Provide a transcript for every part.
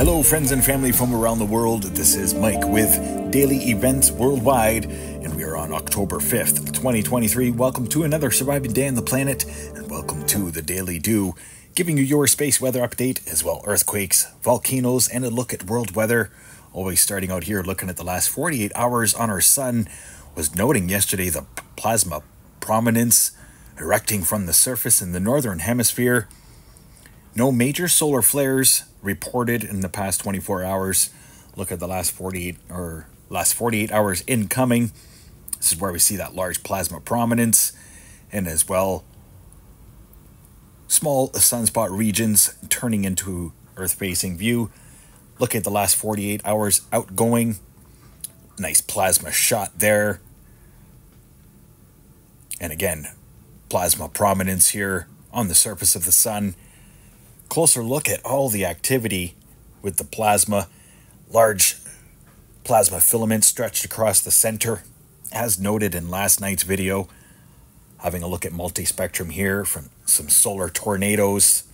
Hello, friends and family from around the world. This is Mike with Daily Events Worldwide, and we are on October 5th, 2023. Welcome to another surviving day on the planet, and welcome to the Daily Dew, giving you your space weather update, as well earthquakes, volcanoes, and a look at world weather. Always starting out here, looking at the last 48 hours on our sun. Was noting yesterday the plasma prominence erecting from the surface in the northern hemisphere. No major solar flares reported in the past 24 hours. Look at the last 48 hours incoming. This is where we see that large plasma prominence, and as well small sunspot regions turning into earth-facing view. Look at the last 48 hours outgoing. Nice plasma shot there. And again, plasma prominence here on the surface of the sun. Closer look at all the activity with the plasma. Large plasma filaments stretched across the center, as noted in last night's video. Having a look at multispectrum here from some solar tornadoes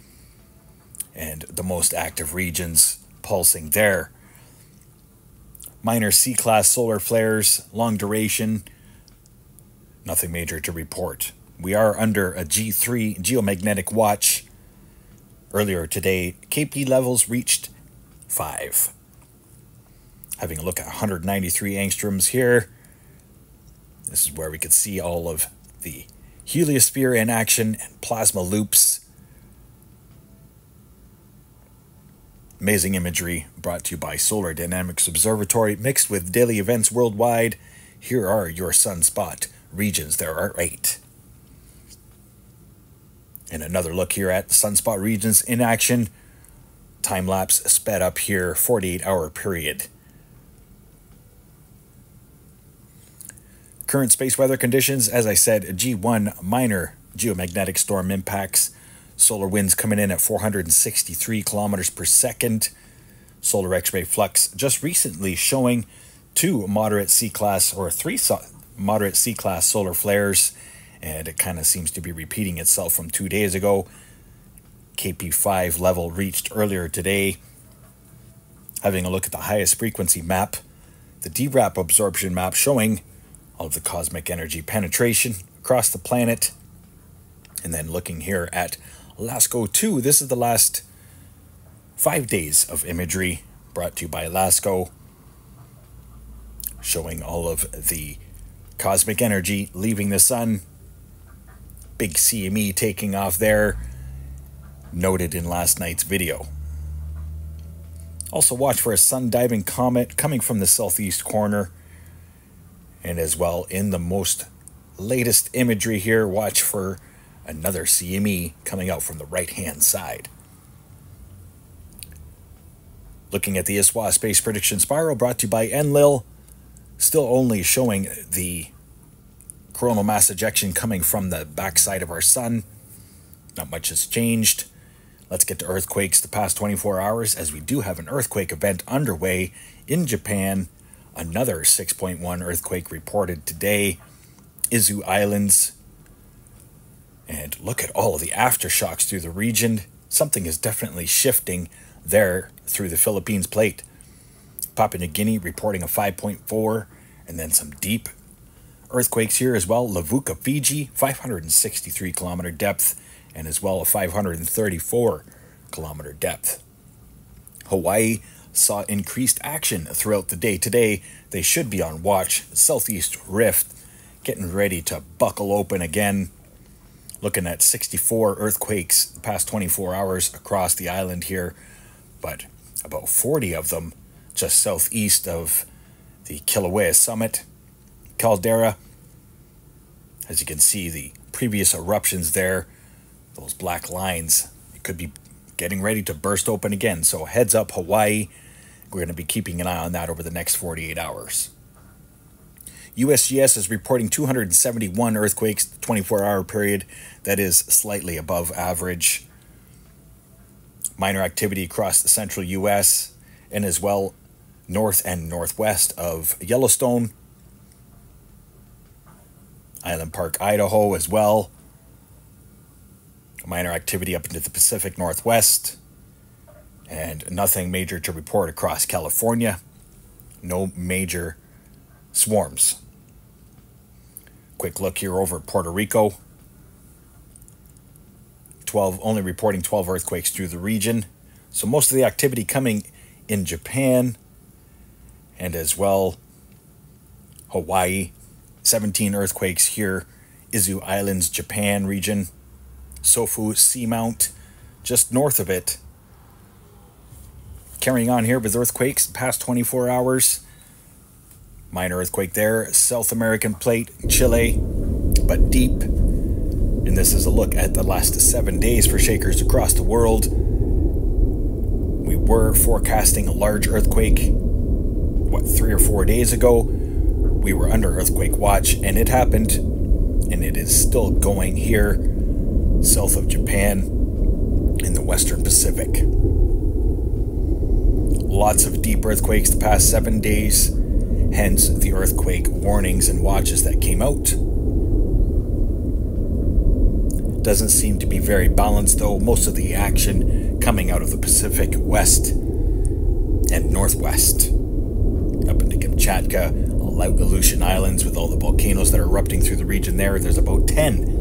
and the most active regions pulsing there. Minor C-class solar flares, long duration, nothing major to report. We are under a G3 geomagnetic watch. Earlier today, KP levels reached 5. Having a look at 193 angstroms here. This is where we could see all of the heliosphere in action and plasma loops. Amazing imagery brought to you by Solar Dynamics Observatory, mixed with Daily Events Worldwide. Here are your sunspot regions. There are 8. And another look here at the sunspot regions in action. Time-lapse sped up here, 48-hour period. Current space weather conditions, as I said, G1 minor geomagnetic storm impacts. Solar winds coming in at 463 kilometers per second. Solar X-ray flux just recently showing 2 moderate C-class or 3 moderate C-class solar flares. And it kind of seems to be repeating itself from 2 days ago. KP5 level reached earlier today. Having a look at the highest frequency map, the DRAP absorption map showing all of the cosmic energy penetration across the planet. And then looking here at LASCO2, this is the last 5 days of imagery brought to you by LASCO, showing all of the cosmic energy leaving the sun. Big CME taking off there, noted in last night's video. Also watch for a sun-diving comet coming from the southeast corner. And as well, in the most latest imagery here, watch for another CME coming out from the right-hand side. Looking at the ISWA Space Prediction Spiral, brought to you by Enlil, still only showing the coronal mass ejection coming from the backside of our sun. Not much has changed. Let's get to earthquakes the past 24 hours, as we do have an earthquake event underway in Japan. Another 6.1 earthquake reported today, Izu Islands. And look at all of the aftershocks through the region. Something is definitely shifting there through the Philippines plate. Papua New Guinea reporting a 5.4, and then some deep earthquakes here as well. Levuka, Fiji, 563 kilometer depth, and as well a 534 kilometer depth. Hawaii saw increased action throughout the day today. They should be on watch. Southeast Rift getting ready to buckle open again. Looking at 64 earthquakes the past 24 hours across the island here, but about 40 of them just southeast of the Kilauea summit caldera. As you can see, the previous eruptions there, those black lines, it could be getting ready to burst open again. So heads up, Hawaii. We're going to be keeping an eye on that over the next 48 hours. USGS is reporting 271 earthquakes, 24-hour period. That is slightly above average. Minor activity across the central U.S. and as well north and northwest of Yellowstone, Island Park, Idaho as well. Minor activity up into the Pacific Northwest, and nothing major to report across California. No major swarms. Quick look here over Puerto Rico. 12, only reporting 12 earthquakes through the region. So most of the activity coming in Japan and as well Hawaii. 17 earthquakes here. Izu Islands, Japan region. Sofu Seamount, just north of it. Carrying on here with earthquakes, past 24 hours. Minor earthquake there. South American plate, Chile, but deep. And this is a look at the last 7 days for shakers across the world. We were forecasting a large earthquake, what, 3 or 4 days ago. We were under earthquake watch, and it happened, and it is still going here, south of Japan in the Western Pacific. Lots of deep earthquakes the past 7 days, hence the earthquake warnings and watches that came out. Doesn't seem to be very balanced though. Most of the action coming out of the Pacific West and Northwest. Up into Kamchatka, Aleutian Islands with all the volcanoes that are erupting through the region there. There's about 10.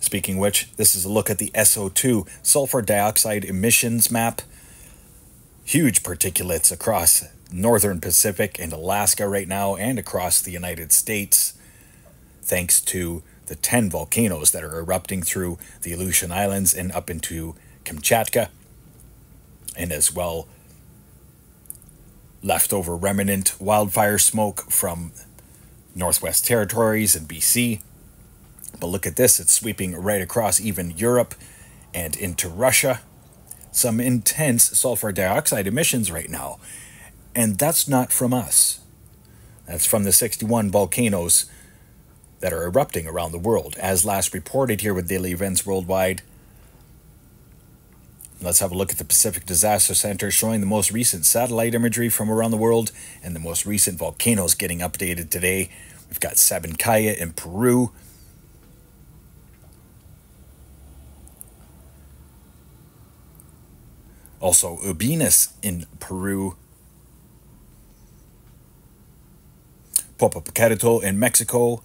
Speaking of which, this is a look at the SO2, sulfur dioxide emissions map. Huge particulates across northern Pacific and Alaska right now and across the United States, thanks to the 10 volcanoes that are erupting through the Aleutian Islands and up into Kamchatka, and as well leftover remnant wildfire smoke from Northwest Territories and BC. But look at this, it's sweeping right across even Europe and into Russia. Some intense sulfur dioxide emissions right now, and that's not from us. That's from the 61 volcanoes that are erupting around the world, as last reported here with Daily Events Worldwide. Let's have a look at the Pacific Disaster Center, showing the most recent satellite imagery from around the world and the most recent volcanoes getting updated today. We've got Sabancaya in Peru. Also Ubinas in Peru. Popocatépetl in Mexico.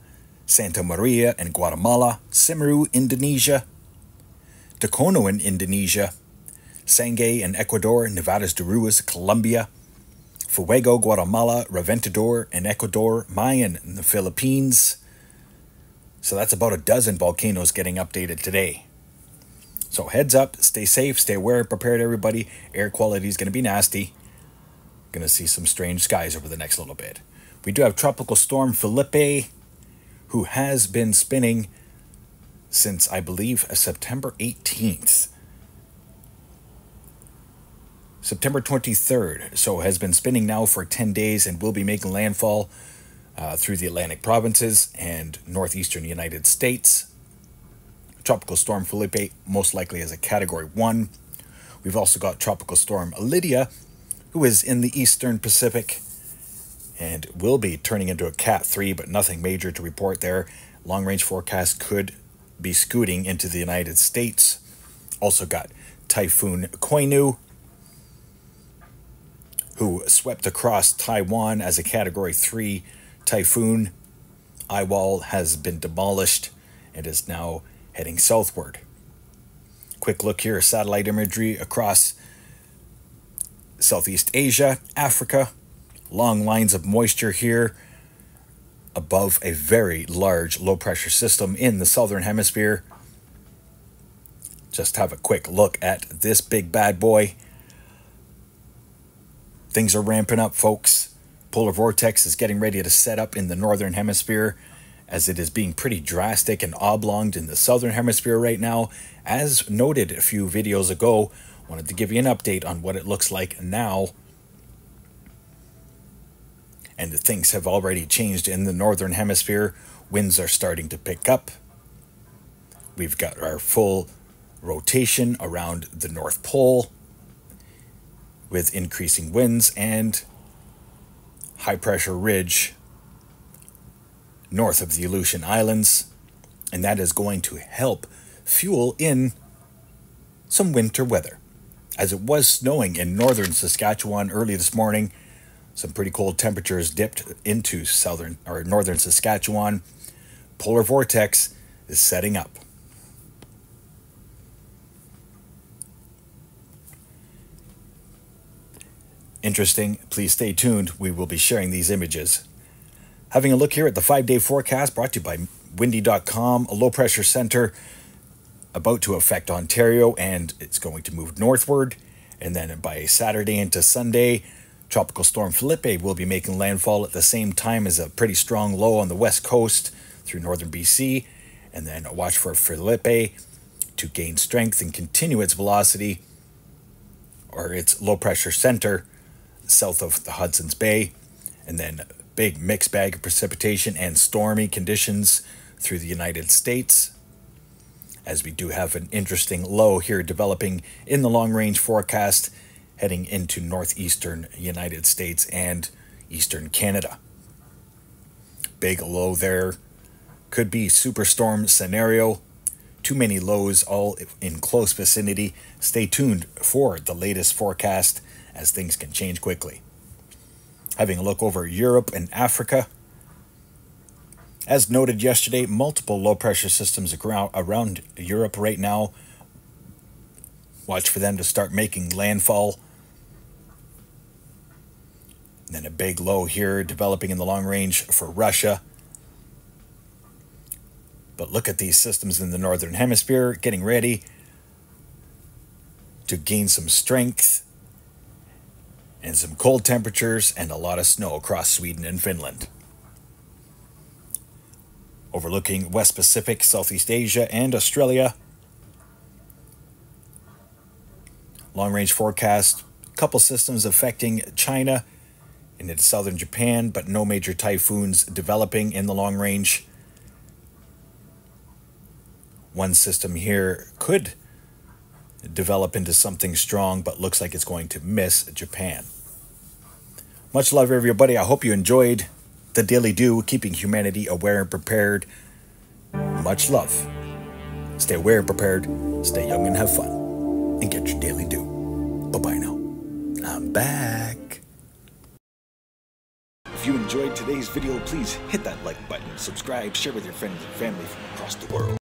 Santa Maria in Guatemala, Semeru, Indonesia, Tacono in Indonesia, Sangay in Ecuador, Nevada's Doruas, Colombia, Fuego, Guatemala, Reventador in Ecuador, Mayan in the Philippines. So that's about a dozen volcanoes getting updated today. So heads up, stay safe, stay aware, prepared everybody. Air quality is going to be nasty. Going to see some strange skies over the next little bit. We do have Tropical Storm Felipe, who has been spinning since, I believe, September 18th. September 23rd, so has been spinning now for 10 days and will be making landfall through the Atlantic provinces and northeastern United States. Tropical Storm Felipe most likely as a Category 1. We've also got Tropical Storm Lydia, who is in the eastern Pacific, and will be turning into a Cat 3, but nothing major to report there. Long-range forecast could be scooting into the United States. Also got Typhoon Koinu, who swept across Taiwan as a Category 3 typhoon. Iwal has been demolished and is now heading southward. Quick look here, satellite imagery across Southeast Asia, Africa. Long lines of moisture here above a very large low-pressure system in the southern hemisphere. Just have a quick look at this big bad boy. Things are ramping up, folks. Polar Vortex is getting ready to set up in the northern hemisphere, as it is being pretty drastic and oblonged in the southern hemisphere right now. As noted a few videos ago, wanted to give you an update on what it looks like now. And the things have already changed in the northern hemisphere. Winds are starting to pick up. We've got our full rotation around the North Pole with increasing winds and high pressure ridge north of the Aleutian Islands. And that is going to help fuel in some winter weather, as it was snowing in northern Saskatchewan early this morning. Some pretty cold temperatures dipped into northern Saskatchewan. Polar vortex is setting up. Interesting. Please stay tuned. We will be sharing these images. Having a look here at the 5-day forecast brought to you by windy.com, a low pressure center about to affect Ontario, and it's going to move northward. And then by Saturday into Sunday, Tropical Storm Felipe will be making landfall at the same time as a pretty strong low on the west coast through northern BC. And then watch for Felipe to gain strength and continue its velocity, or its low pressure center, south of the Hudson's Bay. And then big mixed bag of precipitation and stormy conditions through the United States, as we do have an interesting low here developing in the long-range forecast heading into northeastern United States and eastern Canada. Big low there. Could be superstorm scenario. Too many lows all in close vicinity. Stay tuned for the latest forecast, as things can change quickly. Having a look over Europe and Africa. As noted yesterday, multiple low-pressure systems around Europe right now. Watch for them to start making landfall. And then a big low here developing in the long range for Russia. But look at these systems in the northern hemisphere getting ready to gain some strength, and some cold temperatures and a lot of snow across Sweden and Finland. Overlooking West Pacific, Southeast Asia, and Australia. Long-range forecast, a couple systems affecting China and into southern Japan, but no major typhoons developing in the long range. One system here could develop into something strong, but looks like it's going to miss Japan. Much love, everybody. I hope you enjoyed the Daily Dew, keeping humanity aware and prepared. Much love. Stay aware and prepared. Stay young and have fun. And get your Daily Dew. Bye-bye now. I'm back. If you enjoyed today's video, please hit that like button, subscribe, share with your friends and family from across the world.